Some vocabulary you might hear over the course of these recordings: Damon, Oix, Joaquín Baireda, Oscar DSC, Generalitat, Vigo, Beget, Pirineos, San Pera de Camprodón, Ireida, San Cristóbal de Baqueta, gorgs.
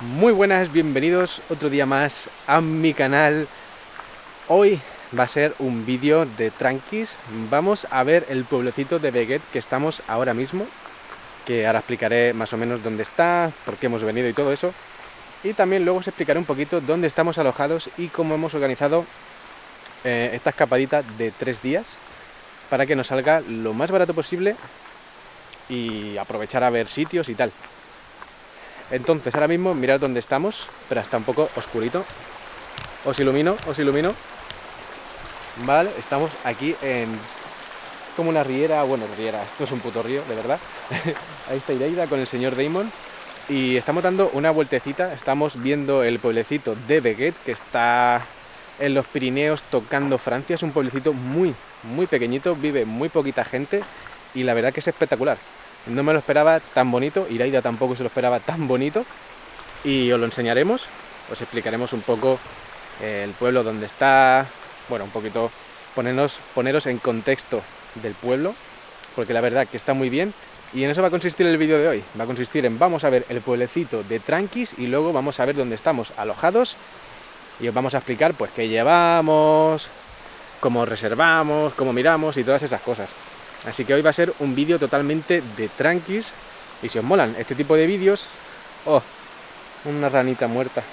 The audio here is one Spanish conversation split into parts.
Muy buenas, bienvenidos otro día más a mi canal. Hoy va a ser un vídeo de tranquis. Vamos a ver el pueblecito de Beget que estamos ahora mismo, que ahora explicaré más o menos dónde está, por qué hemos venido y todo eso. Y también luego os explicaré un poquito dónde estamos alojados y cómo hemos organizado esta escapadita de 3 días para que nos salga lo más barato posible y aprovechar a ver sitios y tal. Entonces, ahora mismo, mirad dónde estamos, pero está un poco oscurito. Os ilumino. Vale, estamos aquí en como una riera, esto es un puto río, de verdad. Ahí está Ireida con el señor Damon. Y estamos dando una vueltecita, estamos viendo el pueblecito de Beget, que está en los Pirineos tocando Francia. Es un pueblecito muy, muy pequeñito, vive muy poquita gente y la verdad que es espectacular. No me lo esperaba tan bonito, Ireida tampoco se lo esperaba tan bonito, y os lo enseñaremos, os explicaremos un poco el pueblo donde está, bueno, un poquito poneros en contexto del pueblo, porque la verdad que está muy bien, y en eso va a consistir el vídeo de hoy, va a consistir en vamos a ver el pueblecito de tranquis y luego vamos a ver dónde estamos alojados y os vamos a explicar pues qué llevamos, cómo reservamos, cómo miramos y todas esas cosas. Así que hoy va a ser un vídeo totalmente de tranquis. Y si os molan este tipo de vídeos... ¡Oh! Una ranita muerta.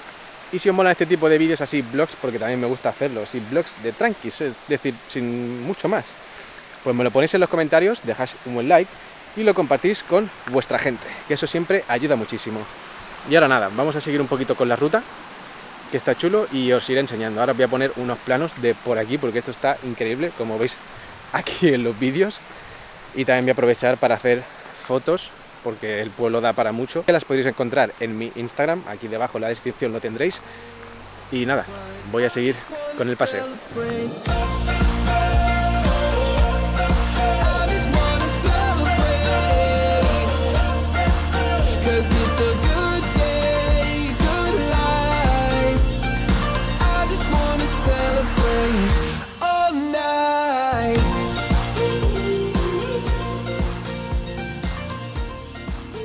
Y si os molan este tipo de vídeos así, vlogs, porque también me gusta hacerlos, y vlogs de tranquis, es decir, sin mucho más, pues me lo ponéis en los comentarios, dejáis un buen like y lo compartís con vuestra gente, que eso siempre ayuda muchísimo. Y ahora nada, vamos a seguir un poquito con la ruta, que está chulo, y os iré enseñando. Ahora os voy a poner unos planos de por aquí, porque esto está increíble, como veis aquí en los vídeos. Y también voy a aprovechar para hacer fotos, porque el pueblo da para mucho. Las podréis encontrar en mi Instagram, aquí debajo en la descripción lo tendréis. Y nada, voy a seguir con el paseo.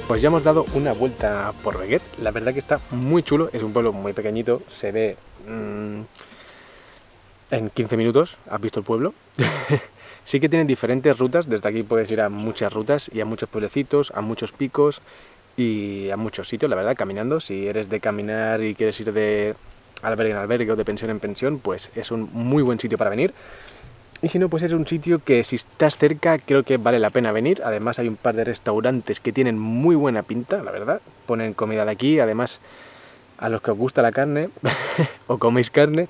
Pues ya hemos dado una vuelta por Beget, la verdad que está muy chulo, es un pueblo muy pequeñito, se ve en 15 minutos, has visto el pueblo. Sí que tienen diferentes rutas, desde aquí puedes ir a muchas rutas y a muchos pueblecitos, a muchos picos y a muchos sitios, la verdad, caminando. Si eres de caminar y quieres ir de albergue en albergue o de pensión en pensión, pues es un muy buen sitio para venir. Y si no, pues es un sitio que si estás cerca creo que vale la pena venir. Además hay un par de restaurantes que tienen muy buena pinta, la verdad. Ponen comida de aquí, además a los que os gusta la carne o coméis carne,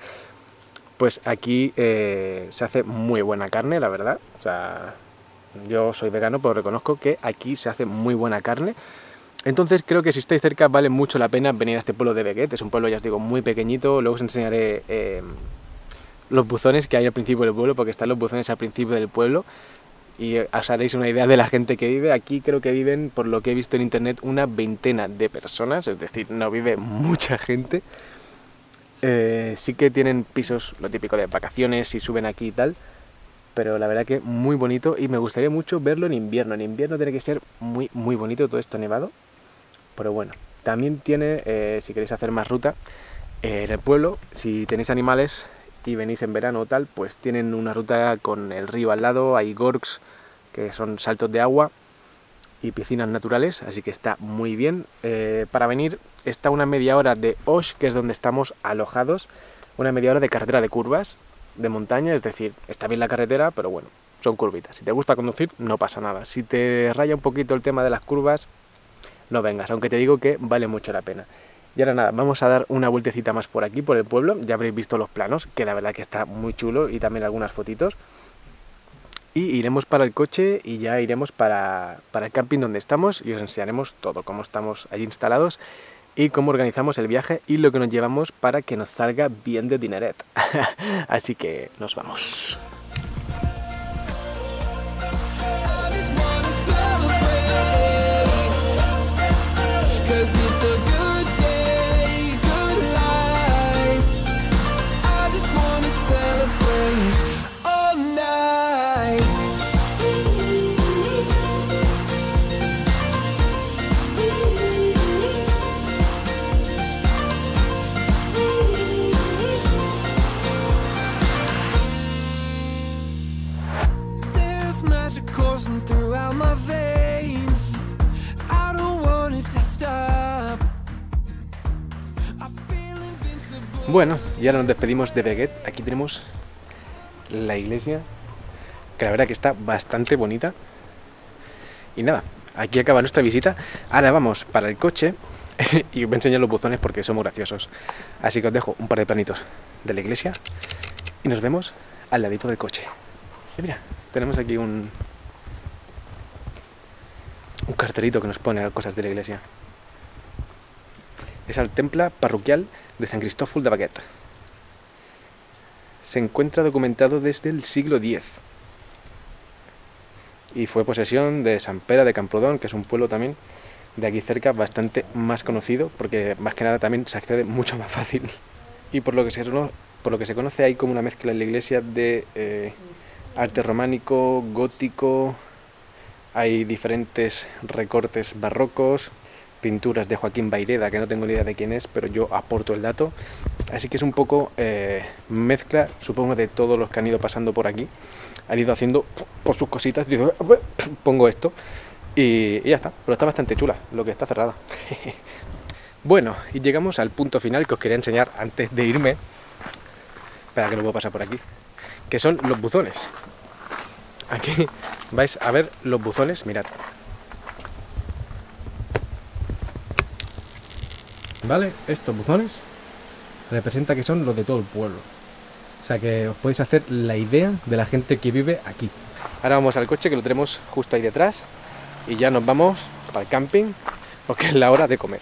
pues aquí se hace muy buena carne, la verdad. O sea, yo soy vegano, pero reconozco que aquí se hace muy buena carne. Entonces creo que si estáis cerca vale mucho la pena venir a este pueblo de Beget. Es un pueblo, ya os digo, muy pequeñito. Luego os enseñaré... los buzones que hay al principio del pueblo, porque están los buzones al principio del pueblo y os haréis una idea de la gente que vive. Aquí creo que viven, por lo que he visto en internet, una veintena de personas, es decir, no vive mucha gente. Sí que tienen pisos, lo típico de vacaciones, y suben aquí y tal, pero la verdad que muy bonito y me gustaría mucho verlo en invierno. En invierno tiene que ser muy, muy bonito todo esto nevado, pero bueno. También tiene, si queréis hacer más ruta, en el pueblo, si tenéis animales... y venís en verano o tal, pues tienen una ruta con el río al lado, hay gorgs, que son saltos de agua, y piscinas naturales, así que está muy bien. Para venir está una media hora de Oix, que es donde estamos alojados, una media hora de carretera de curvas, de montaña, es decir, está bien la carretera, pero bueno, son curvitas. Si te gusta conducir, no pasa nada. Si te raya un poquito el tema de las curvas, no vengas, aunque te digo que vale mucho la pena. Y ahora nada, vamos a dar una vueltecita más por aquí, por el pueblo. Ya habréis visto los planos, que la verdad que está muy chulo, y también algunas fotitos. Y iremos para el coche y ya iremos para el camping donde estamos y os enseñaremos todo, cómo estamos allí instalados y cómo organizamos el viaje y lo que nos llevamos para que nos salga bien de dineret. Así que nos vamos. Bueno, y ahora nos despedimos de Beget. Aquí tenemos la iglesia, que la verdad que está bastante bonita. Y nada, aquí acaba nuestra visita. Ahora vamos para el coche y os voy a enseñar los buzones porque somos graciosos. Así que os dejo un par de planitos de la iglesia y nos vemos al ladito del coche. Y mira, tenemos aquí un cartelito que nos pone las cosas de la iglesia. Es el templo parroquial de San Cristóbal de Baqueta. Se encuentra documentado desde el siglo X y fue posesión de San Pera de Camprodón, que es un pueblo también de aquí cerca bastante más conocido, porque más que nada también se accede mucho más fácil. Y por lo que se conoce hay como una mezcla en la iglesia de arte románico, gótico, hay diferentes recortes barrocos, pinturas de Joaquín Baireda, que no tengo ni idea de quién es, pero yo aporto el dato. Así que es un poco mezcla, supongo, de todos los que han ido pasando por aquí. Han ido haciendo por sus cositas, yo pongo esto y ya está. Pero está bastante chula, lo que está cerrada. Bueno, y llegamos al punto final que os quería enseñar antes de irme, para que lo pueda pasar por aquí, que son los buzones. Aquí vais a ver los buzones, mirad. ¿Vale? Estos buzones representa que son los de todo el pueblo. O sea que os podéis hacer la idea de la gente que vive aquí. Ahora vamos al coche, que lo tenemos justo ahí detrás. Y ya nos vamos para el camping, porque es la hora de comer.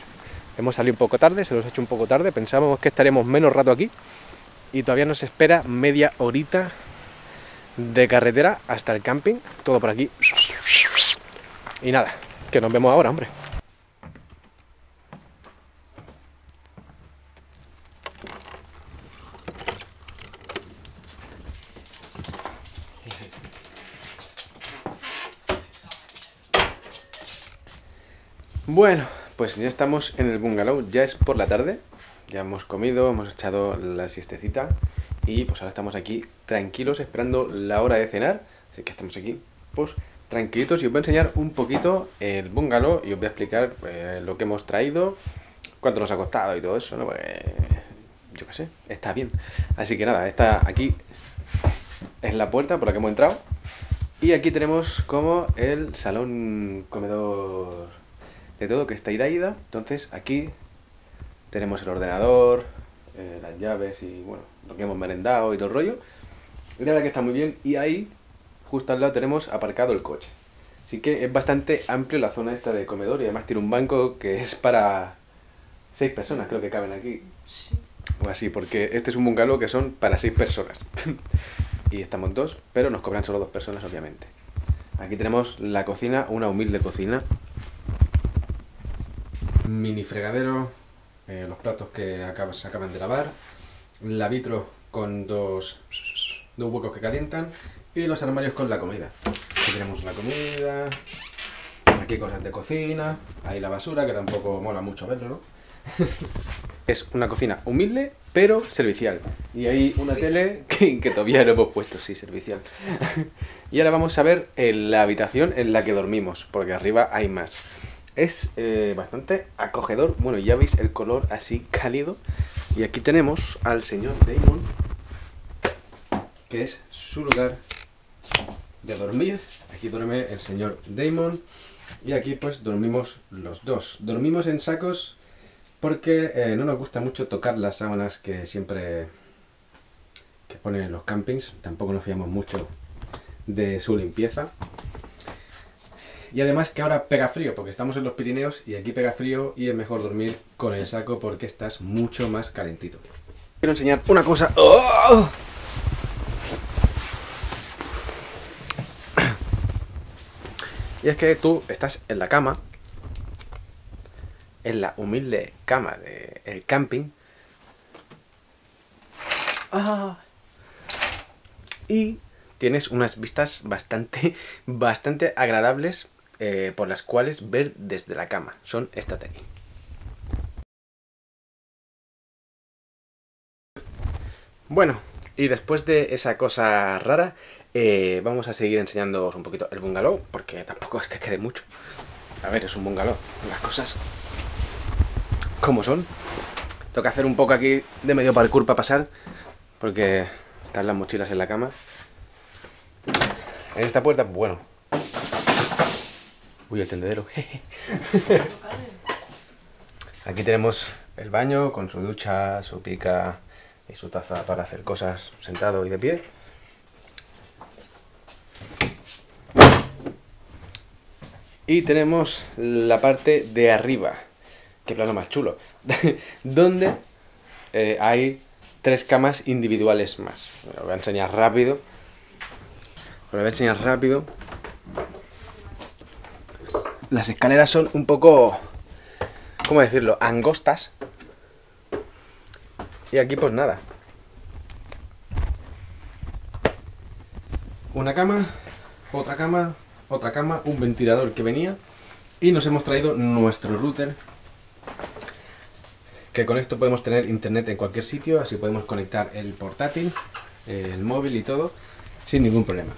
Hemos salido un poco tarde, se los he hecho un poco tarde. Pensábamos que estaremos menos rato aquí. Y todavía nos espera media horita de carretera hasta el camping. Todo por aquí. Y nada, que nos vemos ahora, hombre. Bueno, pues ya estamos en el bungalow, ya es por la tarde, ya hemos comido, hemos echado la siestecita y pues ahora estamos aquí tranquilos esperando la hora de cenar, así que estamos aquí pues tranquilitos y os voy a enseñar un poquito el bungalow y os voy a explicar lo que hemos traído, cuánto nos ha costado y todo eso, ¿no? Pues, yo qué sé, está bien. Así que nada, está aquí es la puerta por la que hemos entrado y aquí tenemos como el salón comedor de todo, que está Ireida. Entonces aquí tenemos el ordenador, las llaves y bueno, lo que hemos merendado y todo el rollo. Y la verdad que está muy bien y ahí, justo al lado, tenemos aparcado el coche. Así que es bastante amplio la zona esta de comedor y además tiene un banco que es para 6 personas, creo que caben aquí. Sí. O así, porque este es un bungalow que son para 6 personas. Y estamos 2, pero nos cobran solo 2 personas, obviamente. Aquí tenemos la cocina, una humilde cocina. Mini fregadero, los platos que se acaban de lavar, la vitro con dos huecos que calientan y los armarios con la comida. Aquí tenemos la comida, aquí cosas de cocina, ahí la basura, que tampoco mola mucho verlo, ¿no? Es una cocina humilde pero servicial. Y hay una tele que todavía no hemos puesto, sí, servicial. Y ahora vamos a ver la habitación en la que dormimos, porque arriba hay más. Es bastante acogedor. Bueno, ya veis el color así cálido. Y aquí tenemos al señor Damon, que es su lugar de dormir. Aquí duerme el señor Damon. Y aquí pues dormimos los dos. Dormimos en sacos porque no nos gusta mucho tocar las sábanas que siempre que ponen en los campings. Tampoco nos fiamos mucho de su limpieza. Y además que ahora pega frío, porque estamos en los Pirineos y aquí pega frío y es mejor dormir con el saco porque estás mucho más calentito. Quiero enseñar una cosa. ¡Oh! Y es que tú estás en la cama, en la humilde cama del camping. ¡Ah! Y tienes unas vistas bastante agradables. Por las cuales ver desde la cama. Son estas de aquí. Bueno, y después de esa cosa rara, vamos a seguir enseñándoos un poquito el bungalow, porque tampoco es que quede mucho. A ver, es un bungalow, las cosas como son. Toca hacer un poco aquí de medio parkour para pasar, porque están las mochilas en la cama. En esta puerta, bueno. Uy, el tendedero. Aquí tenemos el baño con su ducha, su pica y su taza para hacer cosas sentado y de pie. Y tenemos la parte de arriba, qué plano más chulo, donde hay tres camas individuales más. Os lo voy a enseñar rápido. Las escaleras son un poco, ¿cómo decirlo?, angostas. Y aquí pues nada. Una cama, otra cama, otra cama, un ventilador que venía, y nos hemos traído nuestro router, que con esto podemos tener internet en cualquier sitio, así podemos conectar el portátil, el móvil y todo, sin ningún problema.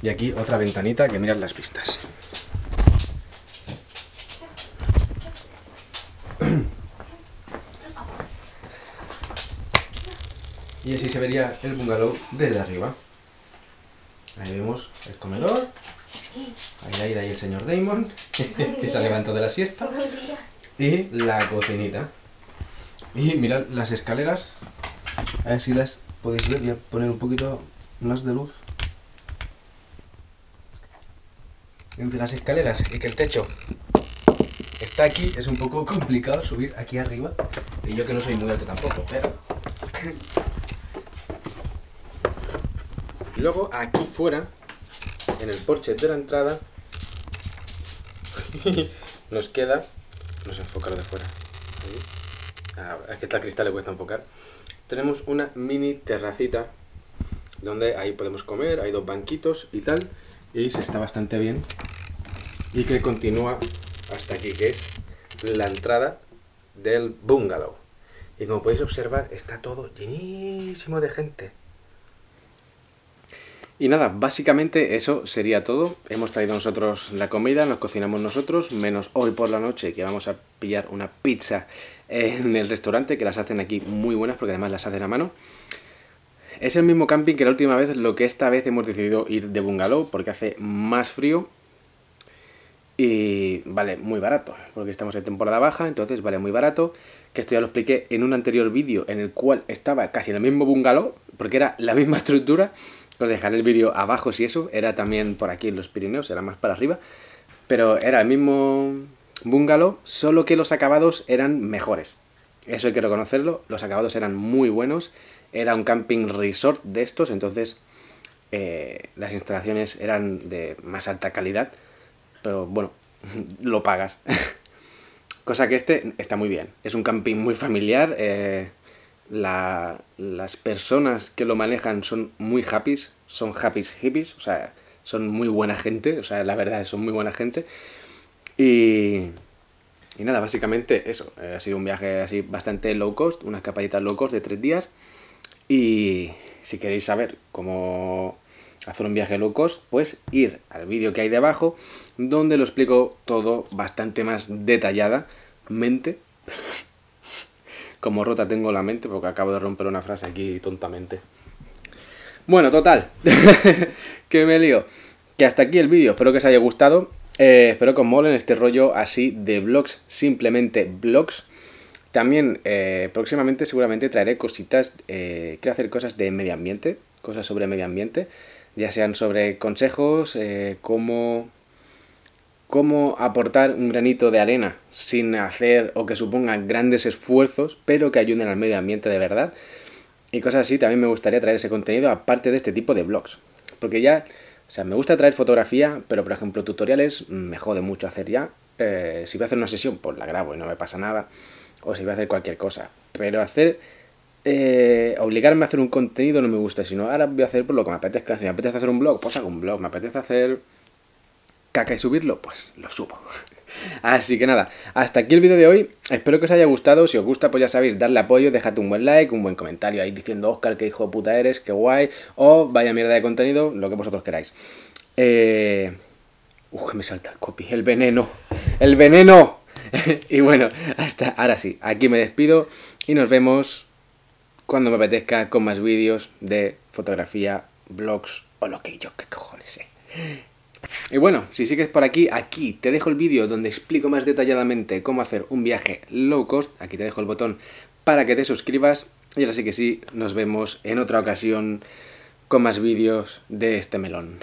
Y aquí otra ventanita que mirad las vistas. Y así se vería el bungalow desde arriba. Ahí vemos el comedor. Ahí Ireida y el señor Damon, que se ha levantado de la siesta. Y la cocinita. Y mirad las escaleras. A ver si las podéis ver. Voy a poner un poquito más de luz. Entre las escaleras y que el techo está aquí, es un poco complicado subir aquí arriba. Y yo que no soy muy alto tampoco, pero... Luego aquí fuera, en el porche de la entrada, nos queda... No se enfoca lo de fuera. Ah, es que está el cristal, le cuesta enfocar. Tenemos una mini terracita, donde ahí podemos comer, hay dos banquitos y tal, y se está bastante bien. Y que continúa hasta aquí, que es la entrada del bungalow. Y como podéis observar, está todo llenísimo de gente. Y nada, básicamente eso sería todo. Hemos traído nosotros la comida, nos cocinamos nosotros, menos hoy por la noche, que vamos a pillar una pizza en el restaurante, que las hacen aquí muy buenas, porque además las hacen a mano. Es el mismo camping que la última vez, lo que esta vez hemos decidido ir de bungalow, porque hace más frío y vale muy barato, porque estamos en temporada baja, entonces vale muy barato, que esto ya lo expliqué en un anterior vídeo, en el cual estaba casi en el mismo bungalow, porque era la misma estructura. Os dejaré el vídeo abajo si eso, era también por aquí en los Pirineos, era más para arriba, pero era el mismo bungalow, solo que los acabados eran mejores. Eso hay que reconocerlo, los acabados eran muy buenos, era un camping resort de estos, entonces las instalaciones eran de más alta calidad, pero bueno, lo pagas. Cosa que este está muy bien, es un camping muy familiar, las personas que lo manejan son muy happys, son hippies, o sea, son muy buena gente, o sea, la verdad, son muy buena gente. Y nada, básicamente eso, ha sido un viaje así bastante low cost, unas escapaditas low cost de 3 días. Y si queréis saber cómo hacer un viaje low cost, pues ir al vídeo que hay debajo, donde lo explico todo bastante más detalladamente. Como rota tengo la mente, porque acabo de romper una frase aquí tontamente. Bueno, total, que me lío. Que hasta aquí el vídeo, espero que os haya gustado. Espero que os molen este rollo así de vlogs, simplemente vlogs. También próximamente seguramente traeré cositas, quiero hacer cosas de medio ambiente, cosas sobre medio ambiente. Ya sean sobre consejos, cómo aportar un granito de arena sin hacer o que supongan grandes esfuerzos, pero que ayuden al medio ambiente de verdad. Y cosas así, también me gustaría traer ese contenido aparte de este tipo de vlogs. Porque ya, o sea, me gusta traer fotografía, pero por ejemplo tutoriales me jode mucho hacer ya. Si voy a hacer una sesión, pues la grabo y no me pasa nada. O si voy a hacer cualquier cosa. Pero hacer... obligarme a hacer un contenido no me gusta, sino ahora voy a hacer por lo que me apetezca. Si me apetece hacer un vlog, pues hago un vlog. Me apetece hacer... caca y subirlo, pues lo subo. Así que nada, hasta aquí el vídeo de hoy. Espero que os haya gustado. Si os gusta, pues ya sabéis, darle apoyo, dejad un buen like, un buen comentario ahí diciendo, Óscar, qué hijo de puta eres, qué guay, o vaya mierda de contenido, lo que vosotros queráis. Uf, me salta el copy, el veneno. Y bueno, hasta ahora sí, aquí me despido. y nos vemos cuando me apetezca con más vídeos de fotografía, vlogs o lo que yo que cojones sé. Y bueno, si sigues por aquí, aquí te dejo el vídeo donde explico más detalladamente cómo hacer un viaje low cost. Aquí te dejo el botón para que te suscribas. Y ahora sí que sí, nos vemos en otra ocasión con más vídeos de este melón.